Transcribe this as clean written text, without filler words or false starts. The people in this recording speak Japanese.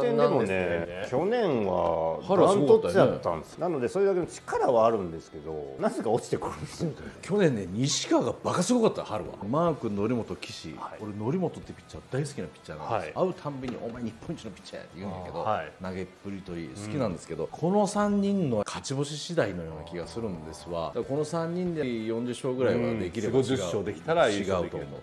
点でもね、去年はダントツやったんです。なのでそれだけの力はあるんですけど、なぜか落ちてくるんですよね。去年ね、西川がバカすごかった。春はマー君、則本、岸、俺則本ってピッチャー大好きなピッチャーなんです。会うたんびにお前日本一のピッチャーって言うんだけど、投げっぷりといい、好きなんですけど、この3人の勝ち星次第のような気がするんですわ。この3人で40勝ぐらいはできれば違うと思う。